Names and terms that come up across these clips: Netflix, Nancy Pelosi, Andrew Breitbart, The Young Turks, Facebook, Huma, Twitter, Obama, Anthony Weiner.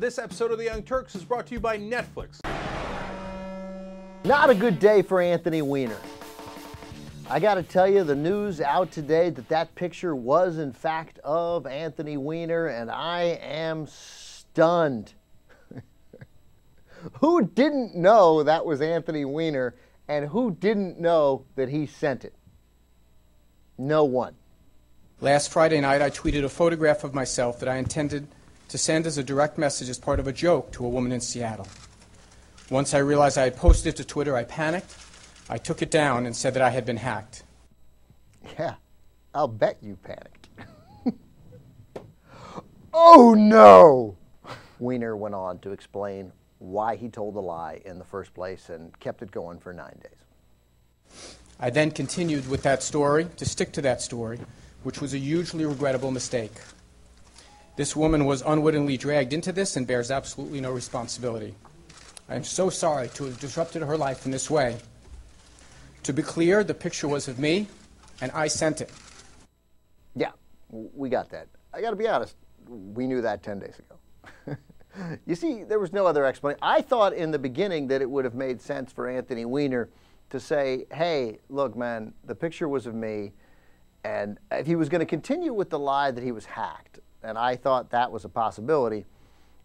This episode of The Young Turks is brought to you by Netflix. Not a good day for Anthony Weiner. I gotta tell you, the news out today that picture was in fact of Anthony Weiner, and I am stunned. Who didn't know that was Anthony Weiner, and who didn't know that he sent it? No one. Last Friday night, I tweeted a photograph of myself that I intended to send as a direct message as part of a joke to a woman in Seattle. Once I realized I had posted it to Twitter, I panicked. I took it down and said that I had been hacked. Yeah, I'll bet you panicked. Oh no! Weiner went on to explain why he told the lie in the first place and kept it going for 9 days. I then continued with that story, to stick to that story, which was a hugely regrettable mistake. This woman was unwittingly dragged into this and bears absolutely no responsibility. I am so sorry to have disrupted her life in this way. To be clear, the picture was of me, and I sent it. Yeah, we got that. I gotta be honest, we knew that 10 days ago. You see, there was no other explanation. I thought in the beginning that it would have made sense for Anthony Weiner to say, hey, look, man, the picture was of me, and if he was gonna continue with the lie that he was hacked, and I thought that was a possibility,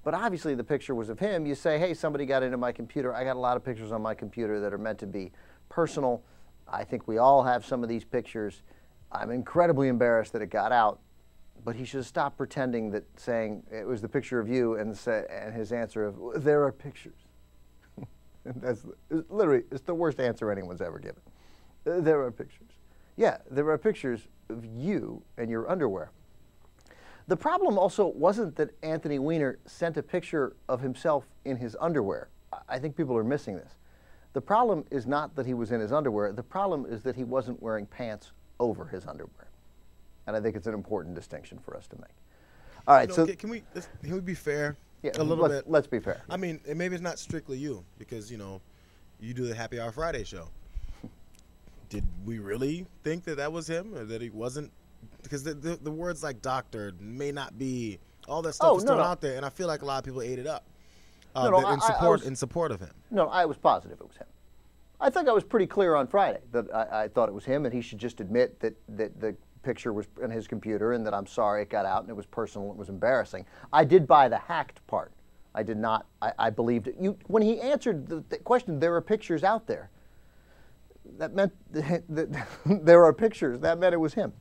but obviously the picture was of him, you say, hey, somebody got into my computer. I got a lot of pictures on my computer that are meant to be personal. I think we all have some of these pictures. I'm incredibly embarrassed that it got out, but he should stop pretending that saying it was the picture of you and his answer of there are pictures. That's literally, it's the worst answer anyone's ever given. There are pictures. Yeah, there are pictures of you and your underwear. The problem also wasn't that Anthony Weiner sent a picture of himself in his underwear. I think people are missing this. The problem is not that he was in his underwear. The problem is that he wasn't wearing pants over his underwear. And I think it's an important distinction for us to make. All right, so can we be fair? Yeah, a little bit. Let's be fair. I mean, maybe it's not strictly you because, you know, you do the Happy Hour Friday show. Did we really think that that was him or that he wasn't? Because the words like doctor may not be, all that stuff is thrown out there, and I feel like a lot of people ate it up. In support of him. No, I was positive it was him. I think I was pretty clear on Friday that I thought it was him, and he should just admit that the picture was in his computer and that I'm sorry it got out and it was personal, it was embarrassing. I did buy the hacked part. I did not. I believed it. When he answered the question, there are pictures out there, that meant that there are pictures. That meant it was him.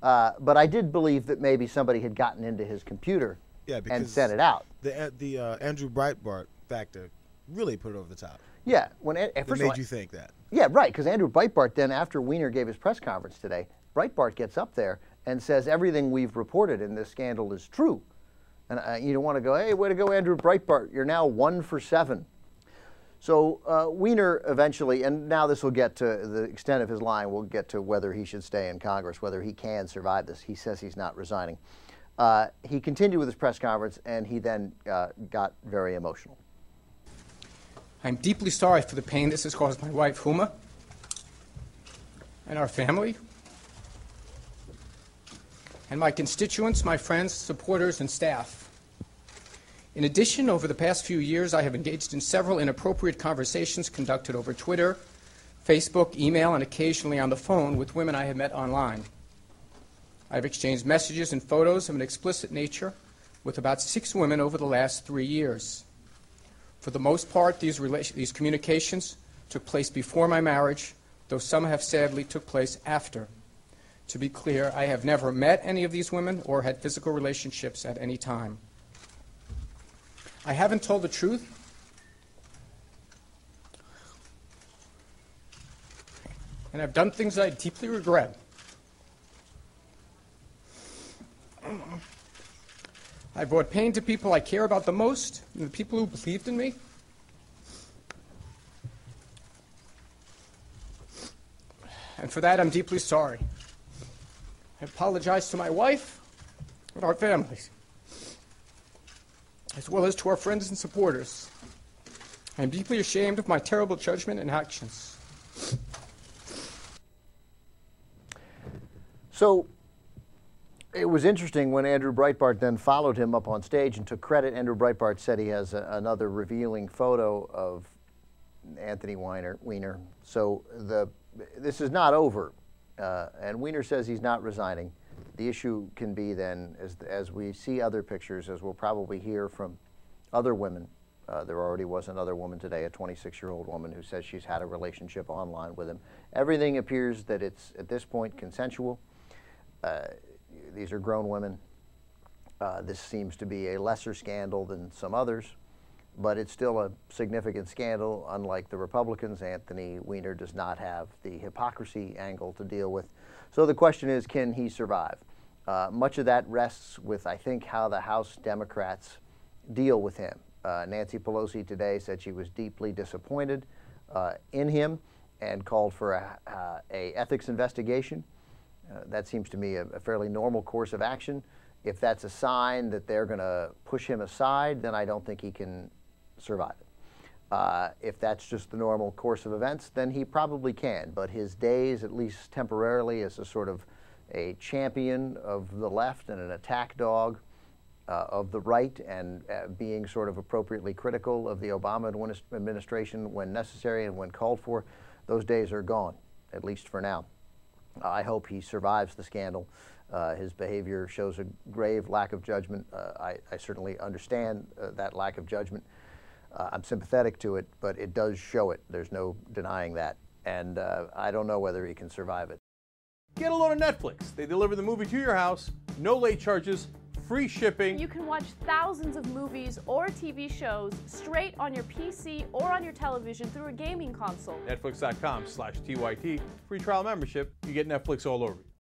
But I did believe that maybe somebody had gotten into his computer and sent it out. The Andrew Breitbart factor really put it over the top. Yeah, it made you think that. Yeah, right. Because Andrew Breitbart then, after Weiner gave his press conference today, Breitbart gets up there and says everything we've reported in this scandal is true, and you don't want to go, hey, way to go, Andrew Breitbart. You're now 1 for 7. So Weiner eventually, and now this will get to the extent of his lying. We'll get to whether he should stay in Congress, whether he can survive this. He says he's not resigning. He continued with his press conference, and he then got very emotional. I'm deeply sorry for the pain this has caused my wife, Huma, and our family, and my constituents, my friends, supporters, and staff. In addition, over the past few years, I have engaged in several inappropriate conversations conducted over Twitter, Facebook, email, and occasionally on the phone with women I have met online. I've exchanged messages and photos of an explicit nature with about 6 women over the last 3 years. For the most part, these communications took place before my marriage, though some have sadly took place after. To be clear, I have never met any of these women or had physical relationships at any time. I haven't told the truth and I've done things I deeply regret. I brought pain to people I care about the most, and the people who believed in me. And for that, I'm deeply sorry. I apologize to my wife and our families, as well as to our friends and supporters. I am deeply ashamed of my terrible judgment and actions. So It was interesting when Andrew Breitbart then followed him up on stage and took credit. Andrew Breitbart said he has another revealing photo of Anthony Weiner. So this is not over, and Weiner says he's not resigning. The issue can be then, as we see other pictures, as we'll probably hear from other women. There already was another woman today, a 26-year-old woman, who says she's had a relationship online with him. Everything appears that it's, at this point, consensual. These are grown women. This seems to be a lesser scandal than some others, but it's still a significant scandal. Unlike the Republicans, Anthony Weiner does not have the hypocrisy angle to deal with. So the question is, can he survive? Much of that rests with, I think, how the House Democrats deal with him. Nancy Pelosi today said she was deeply disappointed in him and called for an ethics investigation. That seems to me a fairly normal course of action. If that's a sign that they're going to push him aside, then I don't think he can survive it. If that's just the normal course of events, then he probably can. But his days, at least temporarily, as a sort of a champion of the left and an attack dog of the right, and being sort of appropriately critical of the Obama administration when necessary and when called for, those days are gone, at least for now. I hope he survives the scandal. His behavior shows a grave lack of judgment. I certainly understand that lack of judgment. I'm sympathetic to it, but it does show it. There's no denying that. And I don't know whether he can survive it. Get a load of Netflix. They deliver the movie to your house, no late charges, free shipping. You can watch thousands of movies or TV shows straight on your PC or on your television through a gaming console. Netflix.com/TYT. Free trial membership. You get Netflix all over you.